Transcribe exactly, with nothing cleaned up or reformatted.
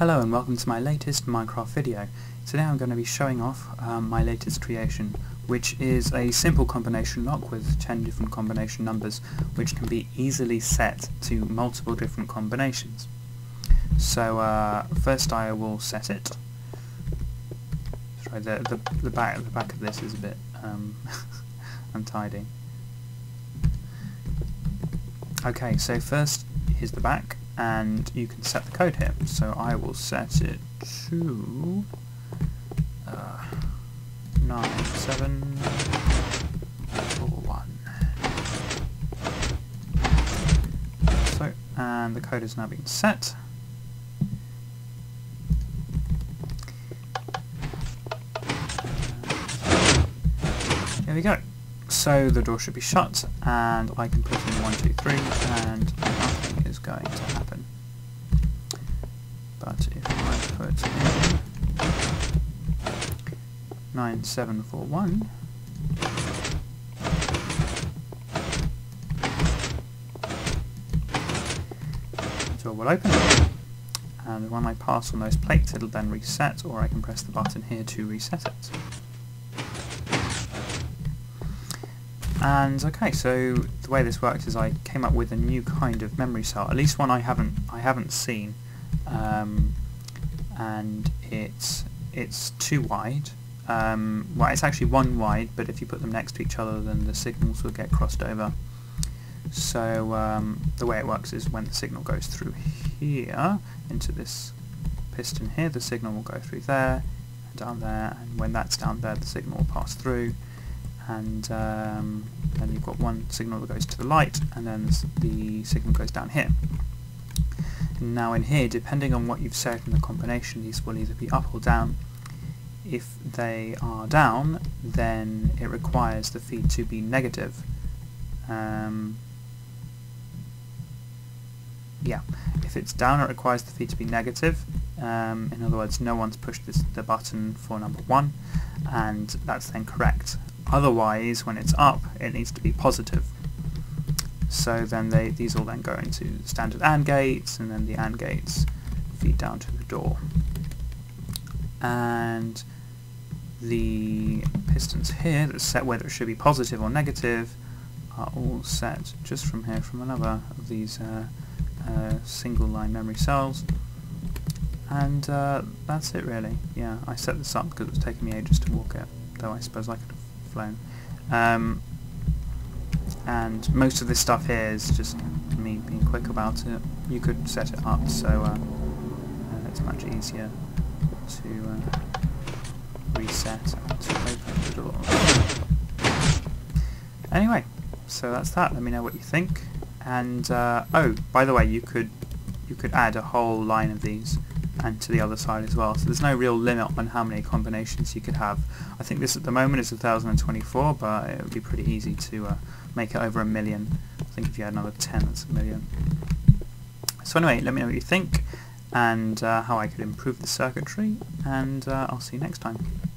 Hello and welcome to my latest Minecraft video. Today I'm going to be showing off um, my latest creation, which is a simple combination lock with ten different combination numbers which can be easily set to multiple different combinations. So uh, first I will set it. Sorry, the, the, the, back, the back of this is a bit um, untidy. Okay, so first here's the back. And you can set the code here. So I will set it to uh, nine seven four one. So and the code is now being set. There we go. So the door should be shut, and I can put in one two three and. Is going to happen. But if I put in nine seven four one, the door will open, and when I pass on those plates it'll then reset, or I can press the button here to reset it. And okay, so the way this works is I came up with a new kind of memory cell, at least one I haven't I haven't seen, um, and it's it's too wide. Um, well, it's actually one wide, but if you put them next to each other, then the signals will get crossed over. So um, the way it works is when the signal goes through here into this piston here, the signal will go through there and down there, and when that's down there, the signal will pass through. And um, then you've got one signal that goes to the light, and then the signal goes down here. And now in here, depending on what you've set in the combination, these will either be up or down. If they are down, then it requires the feed to be negative. Um, yeah, if it's down, it requires the feed to be negative. Um, in other words, no one's pushed this, the button for number one, and that's then correct. Otherwise, when it's up, it needs to be positive. So then they, these all then go into standard AND gates, and then the AND gates feed down to the door. And the pistons here that set whether it should be positive or negative are all set just from here, from another of these uh, uh, single line memory cells. And uh, that's it really. Yeah, I set this up because it was taking me ages to walk it, though I suppose I could have flown. Um, and most of this stuff here is just me being quick about it. You could set it up so uh, uh, it's much easier to uh, reset and to open the door. Anyway, so that's that. Let me know what you think. And uh, oh, by the way, you could you could add a whole line of these. And to the other side as well. So there's no real limit on how many combinations you could have. I think this at the moment is one thousand twenty-four, but it would be pretty easy to uh, make it over a million. I think if you had another ten, that's a million. So anyway, let me know what you think and uh, how I could improve the circuitry, and uh, I'll see you next time.